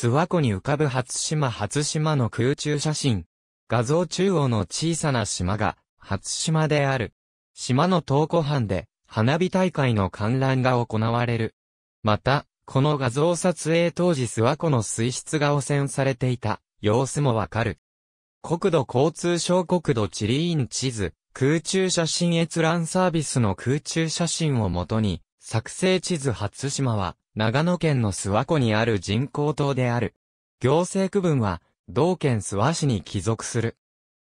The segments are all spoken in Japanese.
諏訪湖に浮かぶ初島の空中写真。画像中央の小さな島が、初島である。島の東湖畔で、花火大会の観覧が行われる。また、この画像撮影当時諏訪湖の水質が汚染されていた、様子もわかる。国土交通省国土地理院地図、空中写真閲覧サービスの空中写真をもとに、作成地図初島は、長野県の諏訪湖にある人工島である。行政区分は、同県諏訪市に帰属する。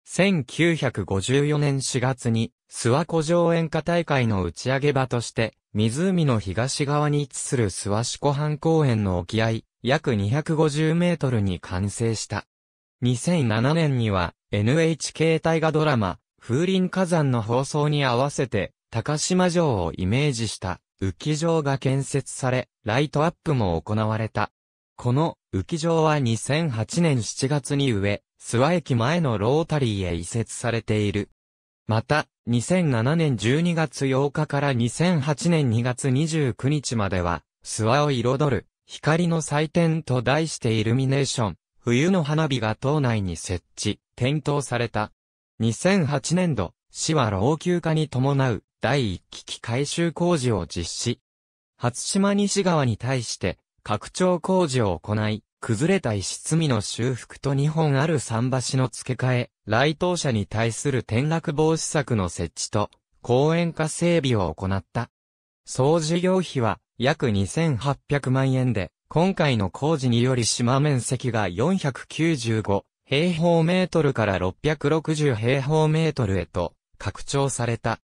1954年4月に、諏訪湖上演歌大会の打ち上げ場として、湖の東側に位置する諏訪市湖畔公園の沖合、約250メートルに完成した。2007年には、NHK 大河ドラマ、風林火山の放送に合わせて、高島城をイメージした、浮き城が建設され、ライトアップも行われた。この浮き城は2008年7月に諏訪駅前のロータリーへ移設されている。また、2007年12月8日から2008年2月29日までは、諏訪を彩る、光の祭典と題してイルミネーション、冬の花火が島内に設置、点灯された。2008年度、市は老朽化に伴う、第1期機改修工事を実施。初島西側に対して、拡張工事を行い、崩れた石積みの修復と2本ある桟橋の付け替え、来島者に対する転落防止策の設置と、公園化整備を行った。総事業費は約2800万円で、今回の工事により島面積が495平方メートルから660平方メートルへと拡張された。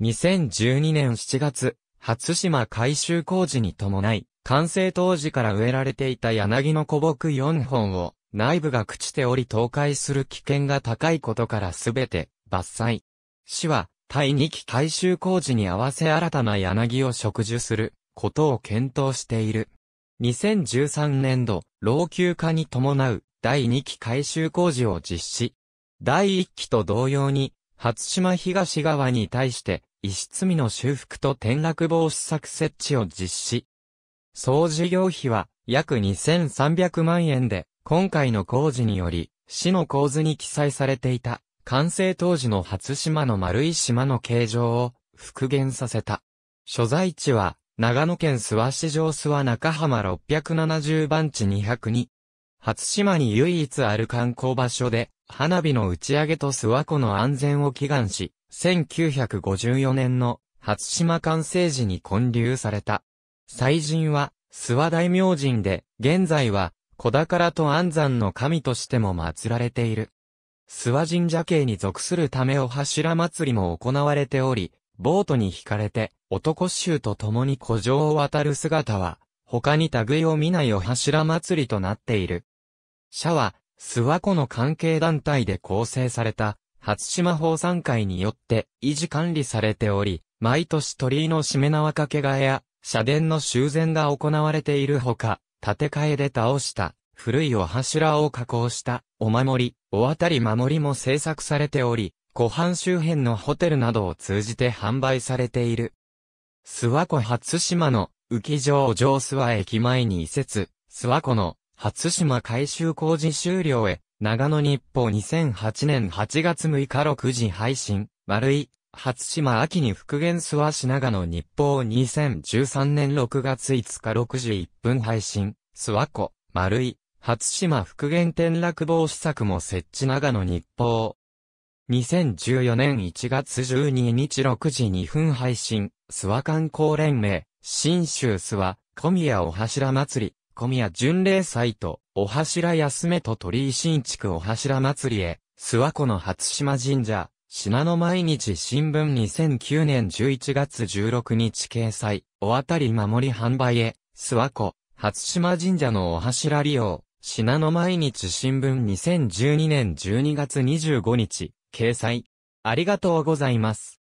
2012年7月、初島改修工事に伴い、完成当時から植えられていた柳の古木4本を内部が朽ちており倒壊する危険が高いことからすべて伐採。市は第2期改修工事に合わせ新たな柳を植樹することを検討している。2013年度、老朽化に伴う第2期改修工事を実施。第1期と同様に初島東側に対して石積みの修復と転落防止策設置を実施。総事業費は約2300万円で、今回の工事により、市の構図に記載されていた、完成当時の初島の丸い島の形状を復元させた。所在地は、長野県諏訪市上諏訪中浜670番地202。初島に唯一ある観光場所で、花火の打ち上げと諏訪湖の安全を祈願し、1954年の初島完成時に建立された。祭神は、諏訪大明神で、現在は、子宝と安産の神としても祀られている。諏訪神社系に属するためお柱祭りも行われており、ボートに引かれて、男衆と共に湖上を渡る姿は、他に類を見ないお柱祭りとなっている。社は、諏訪湖の関係団体で構成された、初島奉賛会によって維持管理されており、毎年鳥居のしめ縄掛け替えや、社殿の修繕が行われているほか、建て替えで倒した古いお柱を加工したお守り、お渡り守りも制作されており、湖畔周辺のホテルなどを通じて販売されている。諏訪湖初島の浮き城を上諏訪駅前に移設、諏訪湖の初島改修工事終了へ、長野日報2008年8月6日6時配信、丸い。初島秋に復元諏訪市長野日報2013年6月5日6時1分配信、諏訪湖、丸い、初島復元転落防止策も設置長野日報。2014年1月12日6時2分配信、諏訪観光連盟、信州諏訪、小宮お柱祭り、小宮巡礼祭と、お柱休めと鳥居新築お柱祭りへ、諏訪湖の初島神社。信濃毎日新聞2009年11月16日掲載、お渡り守り販売へ、諏訪湖、初島神社のお柱利用、信濃毎日新聞2012年12月25日、掲載。ありがとうございます。